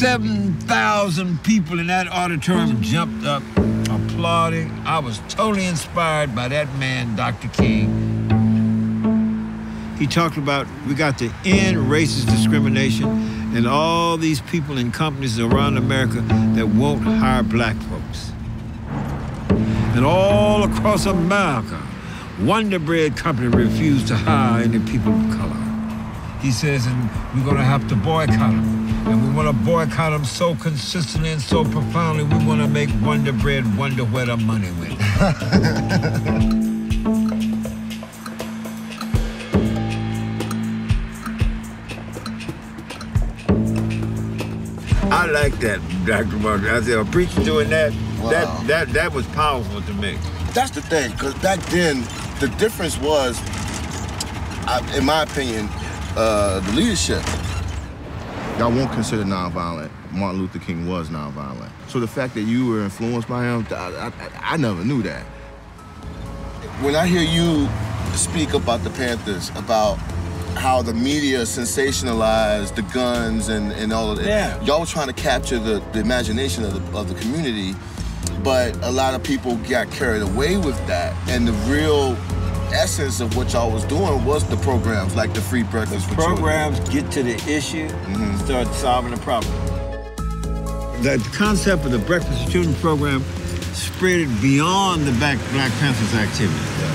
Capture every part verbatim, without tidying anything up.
seven thousand people in that auditorium jumped up, applauding. I was totally inspired by that man, Doctor King. He talked about, we got to end racist discrimination and all these people in companies around America that won't hire black folks. And all across America, Wonder Bread Company refused to hire any people of color. He says, and we're going to have to boycott them. And we want to boycott them so consistently and so profoundly, we want to make Wonder Bread wonder where the money went. I like that, Doctor Martin. I said, a preacher doing that, wow. that, that, that was powerful to me. That's the thing, because back then, the difference was, I, in my opinion, uh, the leadership. Y'all won't consider nonviolent. Martin Luther King was nonviolent. So the fact that you were influenced by him, I, I, I never knew that. When I hear you speak about the Panthers, about how the media sensationalized the guns and, and all of that, yeah. Y'all were trying to capture the, the imagination of the, of the community. But a lot of people got carried away with that. And the real essence of what y'all was doing was the programs, like the Free Breakfast for Children. Programs get to the issue, mm-hmm. Start solving the problem. The concept of the Breakfast for Children program spread beyond the Black Panthers activity. Yeah.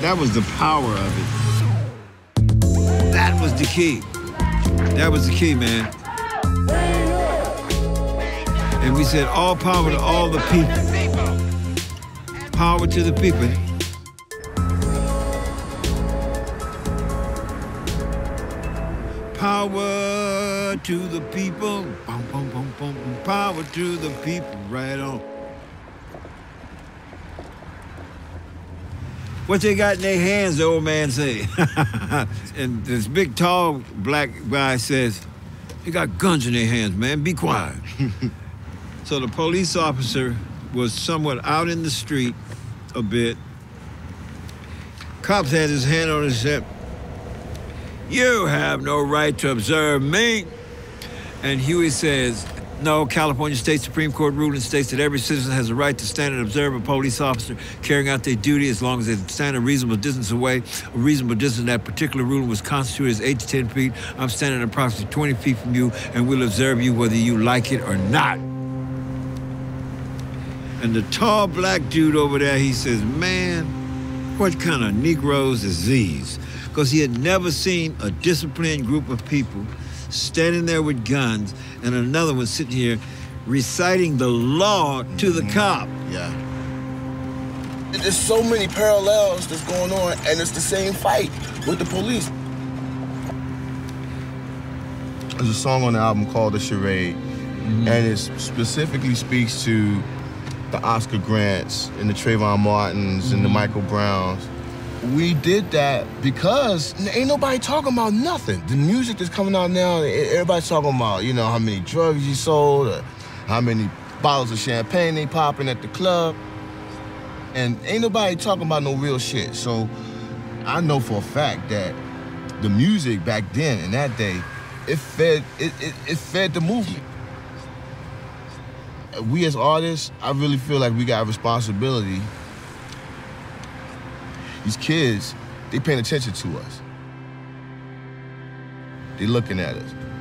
That was the power of it. That was the key. That was the key, man. And we said, all power to all the people. Power to the people. Power to the people. Bum, bum, bum, bum, bum. Power to the people. Right on. What they got in their hands, the old man said. And this big, tall, black guy says, they got guns in their hands, man. Be quiet. So the police officer was somewhat out in the street a bit. Cops had his hand on his hip. You have no right to observe me. And Huey says, no, California State Supreme Court ruling states that every citizen has a right to stand and observe a police officer carrying out their duty as long as they stand a reasonable distance away. A reasonable distance that particular ruling was constituted as eight to ten feet. I'm standing approximately twenty feet from you, and we'll observe you whether you like it or not. And the tall black dude over there, he says, man, what kind of Negroes is these? Because he had never seen a disciplined group of people standing there with guns and another one sitting here reciting the law mm-hmm. to the cop. Yeah. There's so many parallels that's going on, and it's the same fight with the police. There's a song on the album called The Charade, mm-hmm. and it specifically speaks to the Oscar Grants and the Trayvon Martins mm-hmm. and the Michael Browns. We did that because ain't nobody talking about nothing. The music that's coming out now, everybody's talking about, you know, how many drugs you sold, or how many bottles of champagne they popping at the club. And ain't nobody talking about no real shit. So I know for a fact that the music back then, in that day, it fed, it, it, it fed the movement. We as artists, I really feel like we got a responsibility. These kids, they paying attention to us. They looking at us.